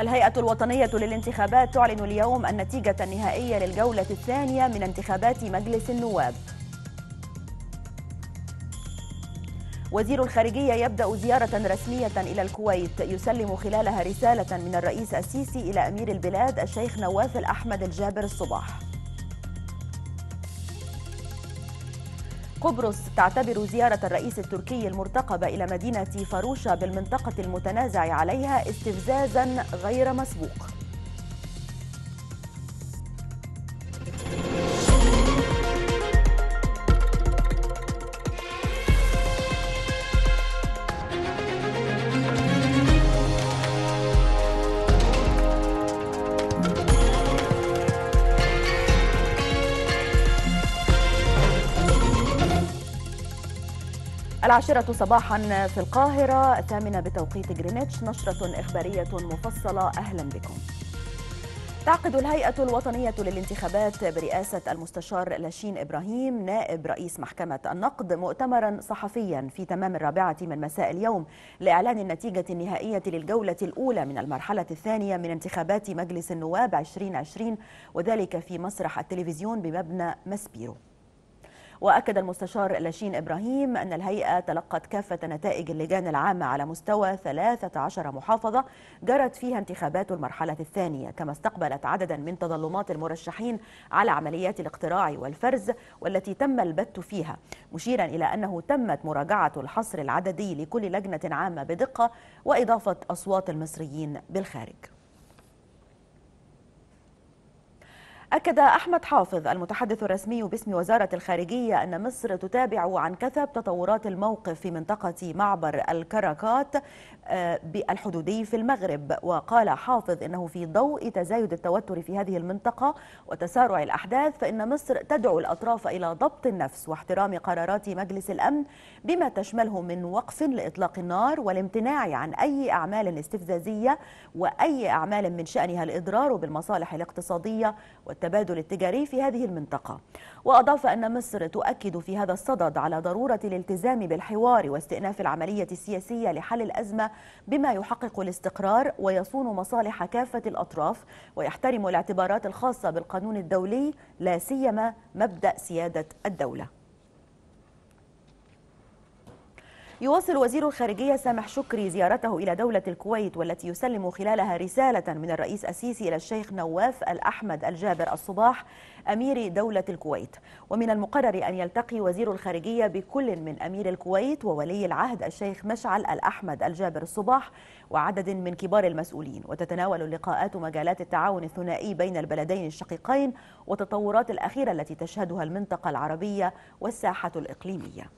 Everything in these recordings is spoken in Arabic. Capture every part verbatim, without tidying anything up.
الهيئة الوطنية للانتخابات تعلن اليوم النتيجة النهائية للجولة الثانية من انتخابات مجلس النواب. وزير الخارجية يبدأ زيارة رسمية إلى الكويت يسلم خلالها رسالة من الرئيس السيسي إلى أمير البلاد الشيخ نواف الأحمد الجابر الصباح. قبرص تعتبر زيارة الرئيس التركي المرتقبة إلى مدينة فاروشا بالمنطقة المتنازع عليها استفزازا غير مسبوق. العاشرة صباحا في القاهرة، الثامنة بتوقيت جرينتش، نشرة إخبارية مفصلة. أهلا بكم. تعقد الهيئة الوطنية للانتخابات برئاسة المستشار لاشين إبراهيم نائب رئيس محكمة النقد مؤتمرا صحفيا في تمام الرابعة من مساء اليوم لإعلان النتيجة النهائية للجولة الأولى من المرحلة الثانية من انتخابات مجلس النواب عشرين عشرين، وذلك في مسرح التلفزيون بمبنى ماسبيرو. وأكد المستشار لاشين إبراهيم أن الهيئة تلقت كافة نتائج اللجان العامة على مستوى ثلاث عشرة محافظة جرت فيها انتخابات المرحلة الثانية، كما استقبلت عددا من تظلمات المرشحين على عمليات الاقتراع والفرز والتي تم البت فيها، مشيرا إلى أنه تمت مراجعة الحصر العددي لكل لجنة عامة بدقة وإضافة أصوات المصريين بالخارج. أكد أحمد حافظ المتحدث الرسمي باسم وزارة الخارجية أن مصر تتابع عن كثب تطورات الموقف في منطقة معبر الكراكات الحدودي في المغرب. وقال حافظ أنه في ضوء تزايد التوتر في هذه المنطقة وتسارع الأحداث فإن مصر تدعو الأطراف إلى ضبط النفس واحترام قرارات مجلس الأمن بما تشمله من وقف لإطلاق النار والامتناع عن أي أعمال استفزازية وأي أعمال من شأنها الإضرار بالمصالح الاقتصادية والتبادل التجاري في هذه المنطقة. وأضاف أن مصر تؤكد في هذا الصدد على ضرورة الالتزام بالحوار واستئناف العملية السياسية لحل الأزمة بما يحقق الاستقرار ويصون مصالح كافة الأطراف ويحترم الاعتبارات الخاصة بالقانون الدولي لا سيما مبدأ سيادة الدولة. يواصل وزير الخارجية سامح شكري زيارته إلى دولة الكويت والتي يسلم خلالها رسالة من الرئيس السيسي إلى الشيخ نواف الأحمد الجابر الصباح أمير دولة الكويت. ومن المقرر أن يلتقي وزير الخارجية بكل من أمير الكويت وولي العهد الشيخ مشعل الأحمد الجابر الصباح وعدد من كبار المسؤولين، وتتناول اللقاءات مجالات التعاون الثنائي بين البلدين الشقيقين وتطورات الأخيرة التي تشهدها المنطقة العربية والساحة الإقليمية.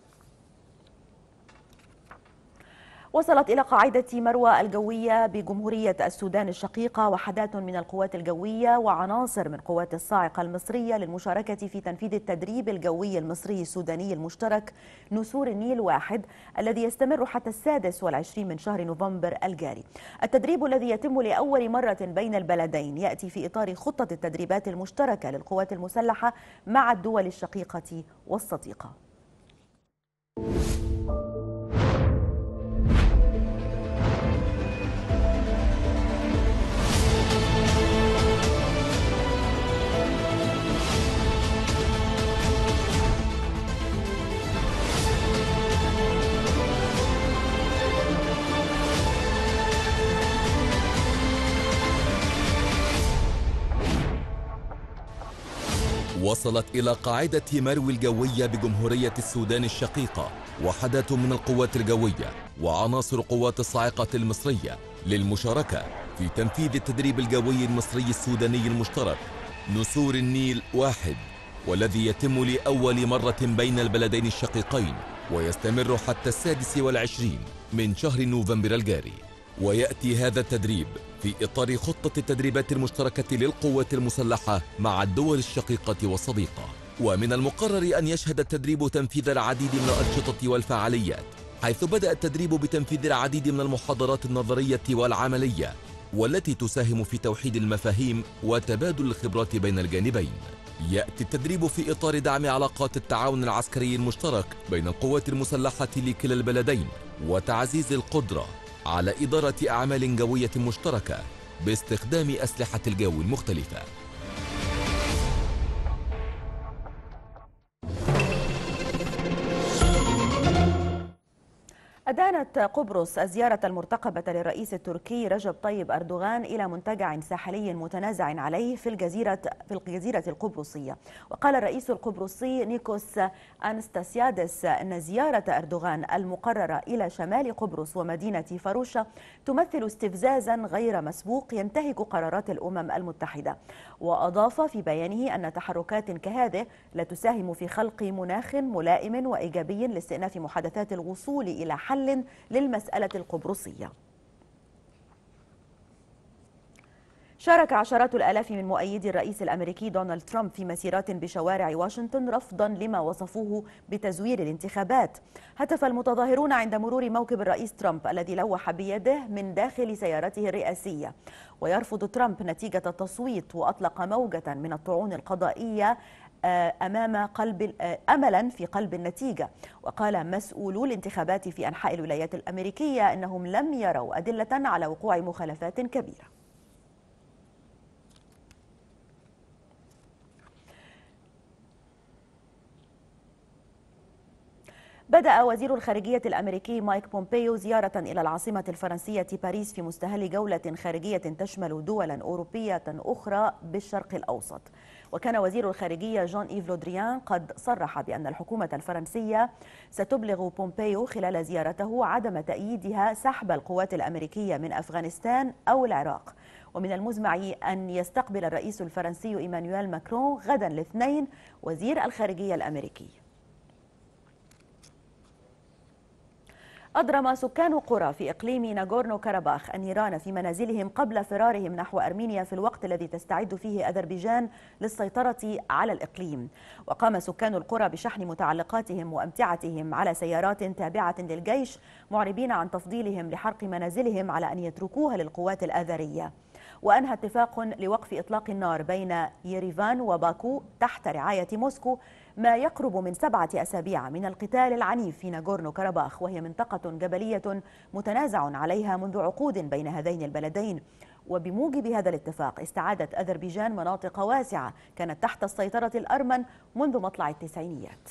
وصلت إلى قاعدة مروى الجوية بجمهورية السودان الشقيقة وحدات من القوات الجوية وعناصر من قوات الصاعقة المصرية للمشاركة في تنفيذ التدريب الجوي المصري السوداني المشترك نسور النيل واحد الذي يستمر حتى السادس والعشرين من شهر نوفمبر الجاري. التدريب الذي يتم لأول مرة بين البلدين يأتي في إطار خطة التدريبات المشتركة للقوات المسلحة مع الدول الشقيقة والصديقة. وصلت إلى قاعدة مروى الجوية بجمهورية السودان الشقيقة وحدات من القوات الجوية وعناصر قوات الصاعقة المصرية للمشاركة في تنفيذ التدريب الجوي المصري السوداني المشترك نسور النيل واحد والذي يتم لأول مرة بين البلدين الشقيقين ويستمر حتى السادس والعشرين من شهر نوفمبر الجاري. ويأتي هذا التدريب في إطار خطة التدريبات المشتركة للقوات المسلحة مع الدول الشقيقة والصديقة. ومن المقرر أن يشهد التدريب تنفيذ العديد من الأنشطة والفعاليات، حيث بدأ التدريب بتنفيذ العديد من المحاضرات النظرية والعملية والتي تساهم في توحيد المفاهيم وتبادل الخبرات بين الجانبين. يأتي التدريب في إطار دعم علاقات التعاون العسكري المشترك بين القوات المسلحة لكلا البلدين وتعزيز القدرة على إدارة أعمال جوية مشتركة باستخدام أسلحة الجو المختلفة. أدانت قبرص الزيارة المرتقبة للرئيس التركي رجب طيب أردوغان إلى منتجع ساحلي متنازع عليه في الجزيرة في الجزيرة القبرصية. وقال الرئيس القبرصي نيكوس أنستاسيادس أن زيارة أردوغان المقررة إلى شمال قبرص ومدينة فاروشا تمثل استفزازا غير مسبوق ينتهك قرارات الأمم المتحدة. وأضاف في بيانه أن تحركات كهذه لا تساهم في خلق مناخ ملائم وإيجابي لاستئناف محادثات الوصول إلى حل للمسألة القبرصية. شارك عشرات الآلاف من مؤيدي الرئيس الأمريكي دونالد ترامب في مسيرات بشوارع واشنطن رفضا لما وصفوه بتزوير الانتخابات. هتف المتظاهرون عند مرور موكب الرئيس ترامب الذي لوح بيده من داخل سيارته الرئاسية. ويرفض ترامب نتيجة التصويت وأطلق موجة من الطعون القضائية أمام قلب أملا في قلب النتيجة. وقال مسؤولو الانتخابات في أنحاء الولايات الأمريكية أنهم لم يروا أدلة على وقوع مخالفات كبيرة. بدأ وزير الخارجية الأمريكي مايك بومبيو زيارة إلى العاصمة الفرنسية باريس في مستهل جولة خارجية تشمل دولا أوروبية أخرى بالشرق الأوسط. وكان وزير الخارجية جون إيف لودريان قد صرح بأن الحكومة الفرنسية ستبلغ بومبيو خلال زيارته عدم تأييدها سحب القوات الأمريكية من أفغانستان أو العراق. ومن المزمع أن يستقبل الرئيس الفرنسي إيمانويل ماكرون غدا الاثنين وزير الخارجية الأمريكي. أضرم سكان قرى في إقليم ناغورنو كاراباخ النيران في منازلهم قبل فرارهم نحو أرمينيا في الوقت الذي تستعد فيه أذربيجان للسيطرة على الإقليم. وقام سكان القرى بشحن متعلقاتهم وأمتعتهم على سيارات تابعة للجيش معربين عن تفضيلهم لحرق منازلهم على أن يتركوها للقوات الآذرية. وأنهى اتفاق لوقف إطلاق النار بين يريفان وباكو تحت رعاية موسكو ما يقرب من سبعة أسابيع من القتال العنيف في ناغورنو كاراباخ، وهي منطقة جبلية متنازع عليها منذ عقود بين هذين البلدين. وبموجب هذا الاتفاق استعادت أذربيجان مناطق واسعة كانت تحت السيطرة الأرمن منذ مطلع التسعينيات.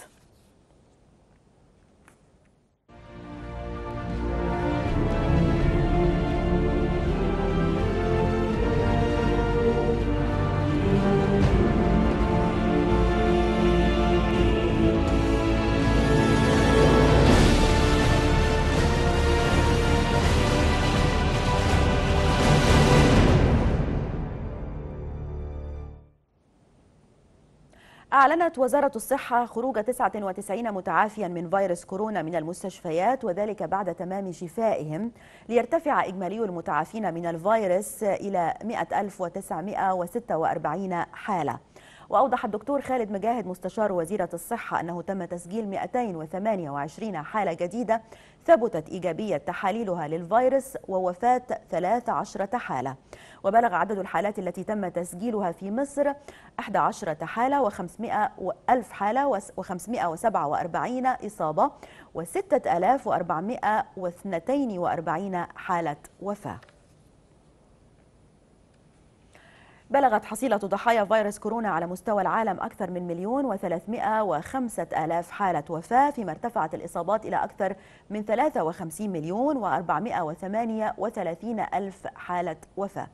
أعلنت وزارة الصحة خروج تسعة وتسعين متعافيا من فيروس كورونا من المستشفيات، وذلك بعد تمام شفائهم، ليرتفع إجمالي المتعافين من الفيروس إلى مئة ألف وتسعمئة وستة وأربعين حالة. وأوضح الدكتور خالد مجاهد مستشار وزيرة الصحة أنه تم تسجيل مئتين وثمانية وعشرين حالة جديدة ثبتت إيجابية تحاليلها للفيروس، ووفاة ثلاث عشرة حالة. وبلغ عدد الحالات التي تم تسجيلها في مصر إحدى عشرة حالة وخمسمئة ألف حالة وخمسمئة وسبعة وأربعين إصابة وستة آلاف وأربعمئة واثنين وأربعين حالة وفاة. بلغت حصيلة ضحايا فيروس كورونا على مستوى العالم أكثر من مليون وثلاثمائة وخمسة آلاف حالة وفاة، فيما ارتفعت الإصابات إلى أكثر من ثلاثة وخمسين مليون وأربعمائة وثمانية وثلاثين ألف حالة وفاة.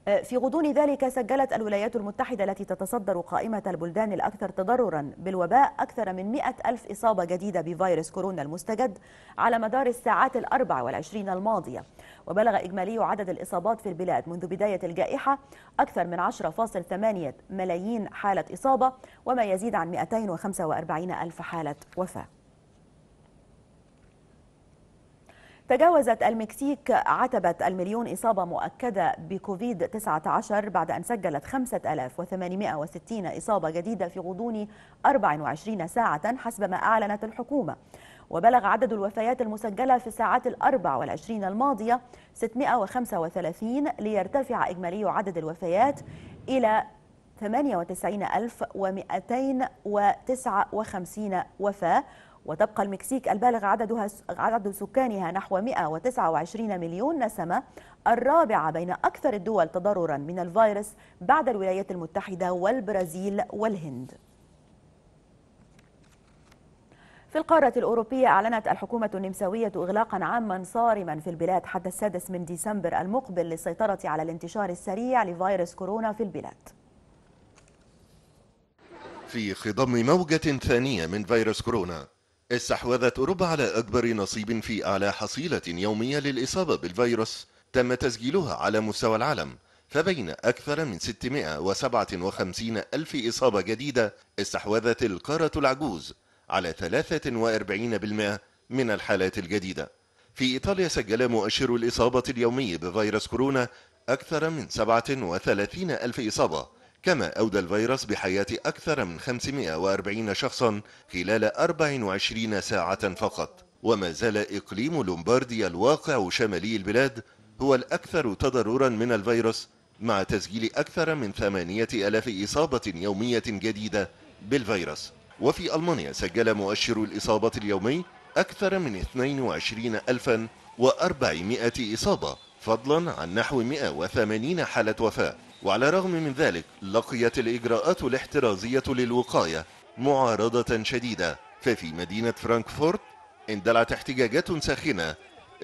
في غضون ذلك سجلت الولايات المتحدة التي تتصدر قائمة البلدان الأكثر تضررا بالوباء أكثر من مئة ألف إصابة جديدة بفيروس كورونا المستجد على مدار الساعات الأربع والعشرين الماضية. وبلغ إجمالي عدد الإصابات في البلاد منذ بداية الجائحة أكثر من عشرة فاصلة ثمانية ملايين حالة إصابة وما يزيد عن مئتين وخمسة وأربعين ألف حالة وفاة. تجاوزت المكسيك عتبة المليون إصابة مؤكدة بكوفيد تسعة عشر بعد أن سجلت خمسة آلاف وثمانمئة وستين إصابة جديدة في غضون أربع وعشرين ساعة حسب ما أعلنت الحكومة. وبلغ عدد الوفيات المسجلة في الساعات الأربع والعشرين الماضية ستمئة وخمسة وثلاثين، ليرتفع إجمالي عدد الوفيات إلى ثمانية وتسعين ألف ومئتين وتسعة وخمسين وفاة وتبقى المكسيك البالغ عددها عدد سكانها نحو مئة وتسعة وعشرين مليون نسمة الرابعة بين أكثر الدول تضررا من الفيروس بعد الولايات المتحدة والبرازيل والهند. في القارة الأوروبية أعلنت الحكومة النمساوية إغلاقا عاما صارما في البلاد حتى السادس من ديسمبر المقبل للسيطرة على الانتشار السريع لفيروس كورونا في البلاد. في خضم موجة ثانية من فيروس كورونا استحوذت أوروبا على أكبر نصيب في أعلى حصيلة يومية للإصابة بالفيروس تم تسجيلها على مستوى العالم، فبين أكثر من ستمئة وسبعة وخمسين ألف إصابة جديدة استحوذت القارة العجوز على ثلاثة وأربعين بالمئة من الحالات الجديدة. في إيطاليا سجل مؤشر الإصابة اليومي بفيروس كورونا أكثر من سبعة وثلاثين ألف إصابة، كما أودى الفيروس بحياة أكثر من خمسمئة وأربعين شخصا خلال أربع وعشرين ساعة فقط. وما زال إقليم لومبارديا الواقع شمالي البلاد هو الأكثر تضررا من الفيروس، مع تسجيل أكثر من ثمانية آلاف إصابة يومية جديدة بالفيروس. وفي ألمانيا سجل مؤشر الإصابة اليومي أكثر من اثنين وعشرين ألفا وأربعمئة إصابة، فضلا عن نحو مئة وثمانين حالة وفاة. وعلى الرغم من ذلك لقيت الإجراءات الاحترازية للوقاية معارضة شديدة، ففي مدينة فرانكفورت اندلعت احتجاجات ساخنة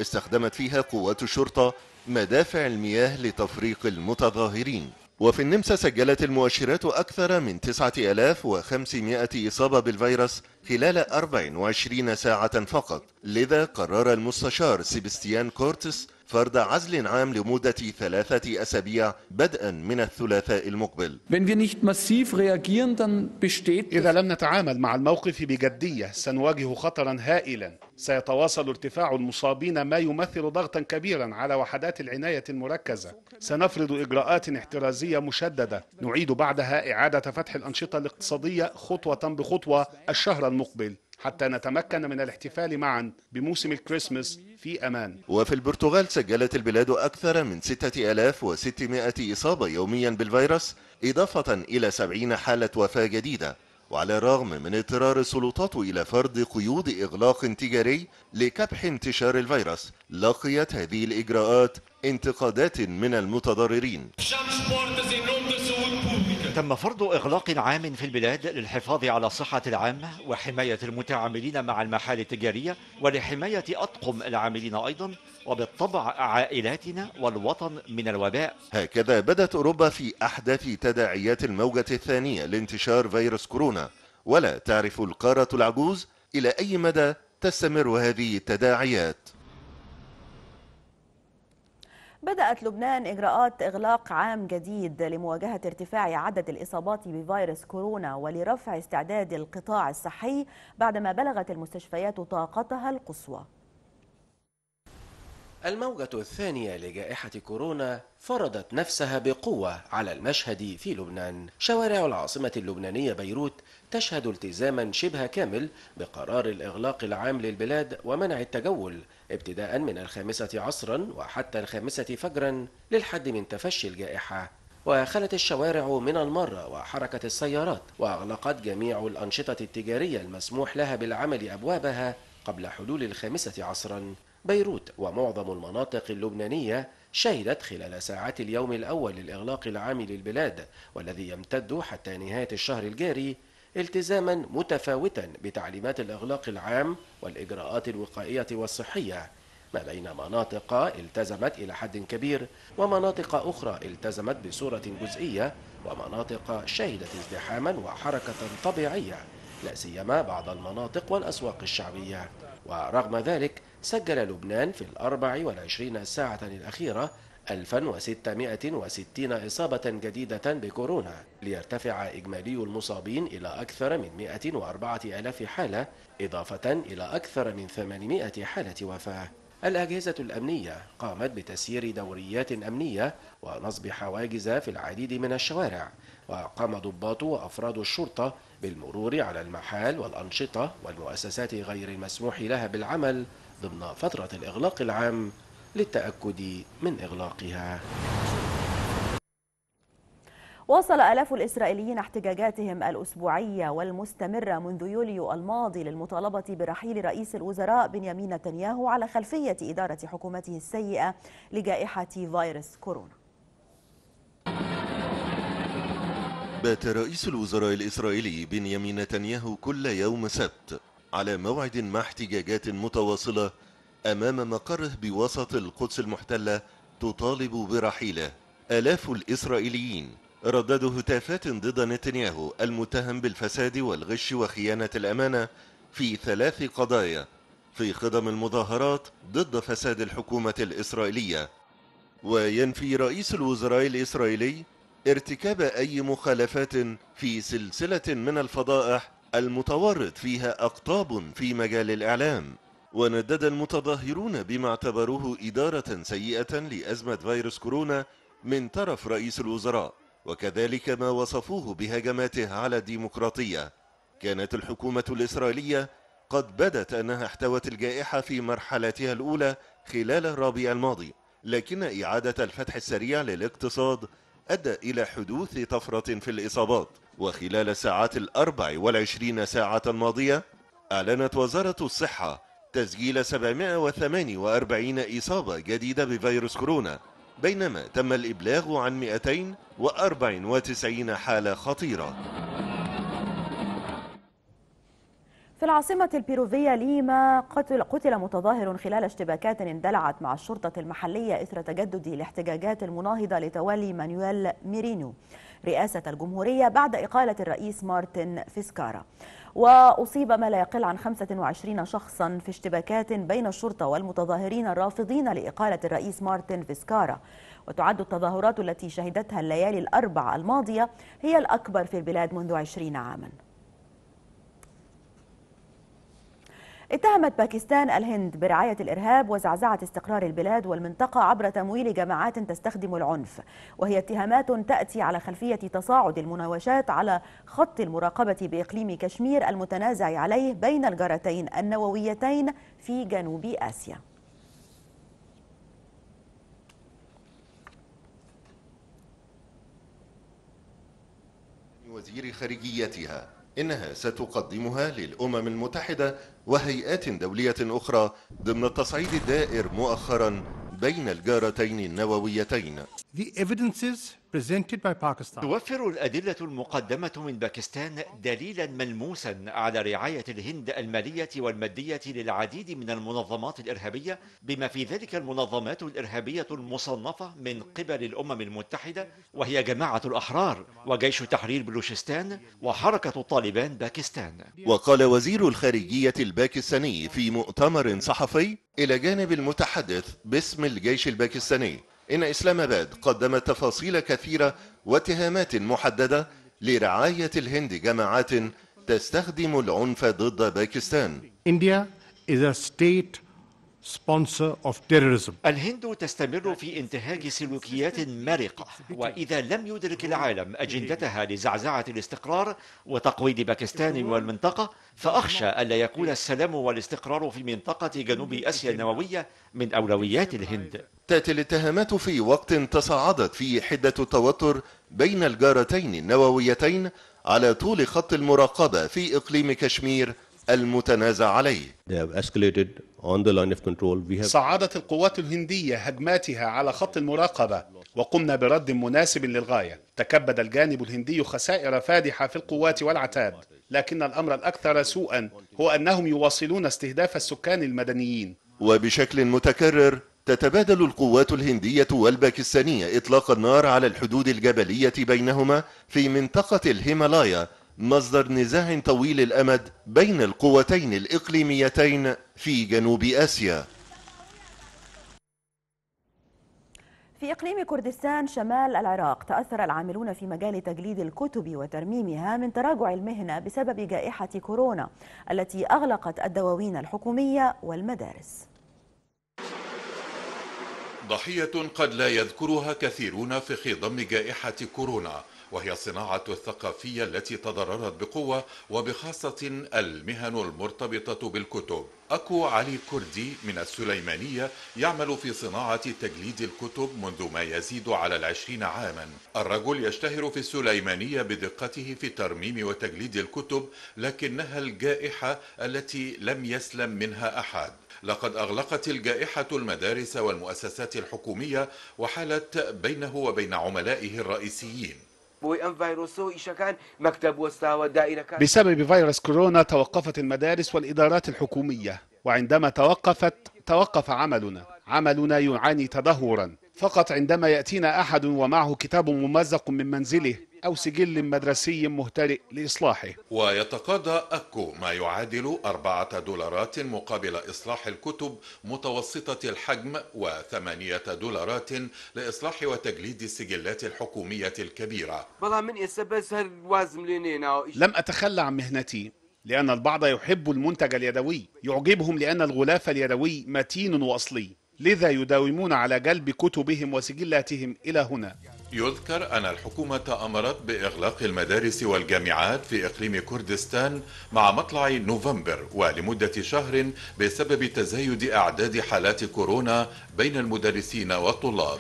استخدمت فيها قوات الشرطة مدافع المياه لتفريق المتظاهرين. وفي النمسا سجلت المؤشرات أكثر من تسعة آلاف وخمسمئة إصابة بالفيروس خلال أربع وعشرين ساعة فقط، لذا قرر المستشار سيباستيان كورتس فرض عزل عام لمدة ثلاثة أسابيع بدءا من الثلاثاء المقبل. إذا لم نتعامل مع الموقف بجدية سنواجه خطرا هائلا، سيتواصل ارتفاع المصابين ما يمثل ضغطا كبيرا على وحدات العناية المركزة، سنفرض إجراءات احترازية مشددة نعيد بعدها إعادة فتح الأنشطة الاقتصادية خطوة بخطوة الشهر المقبل حتى نتمكن من الاحتفال معا بموسم الكريسماس في أمان. وفي البرتغال سجلت البلاد أكثر من ستة آلاف وستمئة إصابة يوميا بالفيروس، إضافة إلى سبعين حالة وفاة جديدة. وعلى الرغم من اضطرار السلطات إلى فرض قيود إغلاق تجاري لكبح انتشار الفيروس، لقيت هذه الإجراءات انتقادات من المتضررين. تم فرض إغلاق عام في البلاد للحفاظ على الصحة العامة وحماية المتعاملين مع المحال التجارية ولحماية أطقم العاملين أيضا، وبالطبع عائلاتنا والوطن من الوباء. هكذا بدت أوروبا في أحدث تداعيات الموجة الثانية لانتشار فيروس كورونا، ولا تعرف القارة العجوز إلى أي مدى تستمر هذه التداعيات. بدأت لبنان إجراءات إغلاق عام جديد لمواجهة ارتفاع عدد الإصابات بفيروس كورونا ولرفع استعداد القطاع الصحي بعدما بلغت المستشفيات طاقتها القصوى. الموجة الثانية لجائحة كورونا فرضت نفسها بقوة على المشهد في لبنان. شوارع العاصمة اللبنانية بيروت تشهد التزاما شبه كامل بقرار الإغلاق العام للبلاد ومنع التجول ابتداء من الخامسة عصرا وحتى الخامسة فجرا للحد من تفشي الجائحة. وخلت الشوارع من المرة وحركة السيارات، وأغلقت جميع الأنشطة التجارية المسموح لها بالعمل أبوابها قبل حلول الخامسة عصرا. بيروت ومعظم المناطق اللبنانية شهدت خلال ساعات اليوم الأول للإغلاق العام للبلاد والذي يمتد حتى نهاية الشهر الجاري التزاما متفاوتا بتعليمات الإغلاق العام والإجراءات الوقائية والصحية، ما بين مناطق التزمت إلى حد كبير ومناطق أخرى التزمت بصورة جزئية، ومناطق شهدت ازدحاما وحركة طبيعية لا سيما بعض المناطق والأسواق الشعبية. ورغم ذلك سجل لبنان في الأربع والعشرين ساعة الأخيرة ألفا وستمئة وستين إصابة جديدة بكورونا، ليرتفع إجمالي المصابين إلى أكثر من مئة وأربعة آلاف حالة، إضافة إلى أكثر من ثمانمئة حالة وفاة. الأجهزة الأمنية قامت بتسيير دوريات أمنية ونصب حواجز في العديد من الشوارع، وقام ضباط وأفراد الشرطة بالمرور على المحال والأنشطة والمؤسسات غير المسموح لها بالعمل ضمن فترة الإغلاق العام للتأكد من إغلاقها. واصل آلاف الإسرائيليين احتجاجاتهم الأسبوعية والمستمرة منذ يوليو الماضي للمطالبة برحيل رئيس الوزراء بن يمين نتنياهو على خلفية إدارة حكومته السيئة لجائحة فيروس كورونا. بات رئيس الوزراء الإسرائيلي بن يمين نتنياهو كل يوم سبت على موعد مع احتجاجات متواصلة أمام مقره بوسط القدس المحتلة تطالب برحيله. آلاف الإسرائيليين رددوا هتافات ضد نتنياهو المتهم بالفساد والغش وخيانة الأمانة في ثلاث قضايا في خضم المظاهرات ضد فساد الحكومة الإسرائيلية. وينفي رئيس الوزراء الإسرائيلي ارتكاب أي مخالفات في سلسلة من الفضائح المتورط فيها أقطاب في مجال الإعلام. وندد المتظاهرون بما اعتبروه إدارة سيئة لأزمة فيروس كورونا من طرف رئيس الوزراء، وكذلك ما وصفوه بهجماته على الديمقراطية. كانت الحكومة الإسرائيلية قد بدت أنها احتوت الجائحة في مرحلتها الأولى خلال الربيع الماضي، لكن إعادة الفتح السريع للاقتصاد أدى إلى حدوث طفرة في الإصابات. وخلال الساعات الأربع والعشرين ساعة الماضية أعلنت وزارة الصحة تسجيل سبعمائة وثمانية وأربعين إصابة جديدة بفيروس كورونا، بينما تم الإبلاغ عن مئتين وأربع وتسعين حالة خطيرة. في العاصمة البيروفية ليما قتل, قتل متظاهر خلال اشتباكات اندلعت مع الشرطة المحلية إثر تجدد الاحتجاجات المناهضة لتولي مانويل ميرينو رئاسة الجمهورية بعد إقالة الرئيس مارتين فيسكارا. وأصيب ما لا يقل عن خمسة وعشرين شخصا في اشتباكات بين الشرطة والمتظاهرين الرافضين لإقالة الرئيس مارتين فيسكارا. وتعد التظاهرات التي شهدتها الليالي الأربع الماضية هي الأكبر في البلاد منذ عشرين عاما. اتهمت باكستان الهند برعاية الإرهاب وزعزعة استقرار البلاد والمنطقة عبر تمويل جماعات تستخدم العنف، وهي اتهامات تأتي على خلفية تصاعد المناوشات على خط المراقبة بإقليم كشمير المتنازع عليه بين الجارتين النوويتين في جنوب آسيا. وزير خارجيتها إنها ستقدمها للأمم المتحدة وهيئات دولية أخرى ضمن التصعيد الدائر مؤخرا بين الجارتين النوويتين. توفر الأدلة المقدمة من باكستان دليلا ملموسا على رعاية الهند المالية والمادية للعديد من المنظمات الإرهابية، بما في ذلك المنظمات الإرهابية المصنفة من قبل الأمم المتحدة، وهي جماعة الأحرار وجيش تحرير بلوشستان وحركة طالبان باكستان. وقال وزير الخارجية الباكستاني في مؤتمر صحفي إلى جانب المتحدث باسم الجيش الباكستاني إن إسلام آباد قدمت تفاصيل كثيرة واتهامات محددة لرعاية الهند جماعات تستخدم العنف ضد باكستان. إنديا is a state sponsor of terrorism. الهند تستمر في انتهاج سلوكيات مرقة، وإذا لم يدرك العالم أجندتها لزعزعة الاستقرار وتقويض باكستان والمنطقة، فأخشى ألا يكون السلام والاستقرار في منطقة جنوب آسيا النووية من أولويات الهند. تأتي الاتهامات في وقت تصاعدت فيه حدة التوتر بين الجارتين النوويتين على طول خط المراقبة في إقليم كشمير المتنازع عليه. صعدت القوات الهندية هجماتها على خط المراقبة وقمنا برد مناسب للغاية. تكبد الجانب الهندي خسائر فادحة في القوات والعتاد، لكن الأمر الأكثر سوءا هو أنهم يواصلون استهداف السكان المدنيين. وبشكل متكرر تتبادل القوات الهندية والباكستانية إطلاق النار على الحدود الجبلية بينهما في منطقة الهيمالايا، مصدر نزاع طويل الأمد بين القوتين الإقليميتين في جنوب آسيا. في إقليم كردستان شمال العراق تأثر العاملون في مجال تجليد الكتب وترميمها من تراجع المهنة بسبب جائحة كورونا التي أغلقت الدواوين الحكومية والمدارس. ضحية قد لا يذكرها كثيرون في خضم جائحة كورونا وهي الصناعة الثقافية التي تضررت بقوة وبخاصة المهن المرتبطة بالكتب. أكو علي كردي من السليمانية يعمل في صناعة تجليد الكتب منذ ما يزيد على العشرين عاما. الرجل يشتهر في السليمانية بدقته في ترميم وتجليد الكتب، لكنها الجائحة التي لم يسلم منها أحد. لقد أغلقت الجائحة المدارس والمؤسسات الحكومية وحالت بينه وبين عملائه الرئيسيين. بسبب فيروس كورونا توقفت المدارس والإدارات الحكومية، وعندما توقفت توقف عملنا. عملنا يعاني تدهورا، فقط عندما يأتينا أحد ومعه كتاب ممزق من منزله أو سجل مدرسي مهترئ لإصلاحه. ويتقاضى أكو ما يعادل أربعة دولارات مقابل إصلاح الكتب متوسطة الحجم، وثمانية دولارات لإصلاح وتجليد السجلات الحكومية الكبيرة. لم أتخلى عن مهنتي، لأن البعض يحب المنتج اليدوي، يعجبهم لأن الغلاف اليدوي متين وأصلي، لذا يداومون على جلب كتبهم وسجلاتهم إلى هنا. يذكر أن الحكومة أمرت بإغلاق المدارس والجامعات في إقليم كردستان مع مطلع نوفمبر ولمدة شهر بسبب تزايد أعداد حالات كورونا بين المدرسين والطلاب.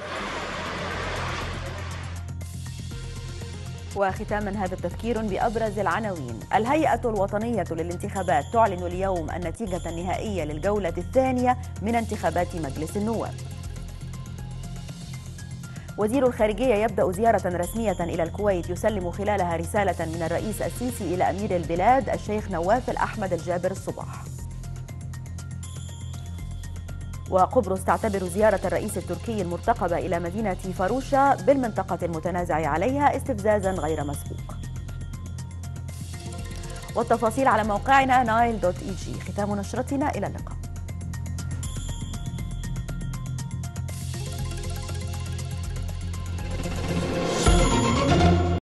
وختاما هذا التذكير بأبرز العناوين. الهيئة الوطنية للانتخابات تعلن اليوم النتيجة النهائية للجولة الثانية من انتخابات مجلس النواب. وزير الخارجية يبدأ زيارة رسمية إلى الكويت يسلم خلالها رسالة من الرئيس السيسي إلى أمير البلاد الشيخ نواف الأحمد الجابر الصباح. وقبرص تعتبر زيارة الرئيس التركي المرتقبة إلى مدينة فاروشا بالمنطقة المتنازع عليها استفزازا غير مسبوق. والتفاصيل على موقعنا نايل دوت اي جي. ختام نشرتنا، إلى اللقاء.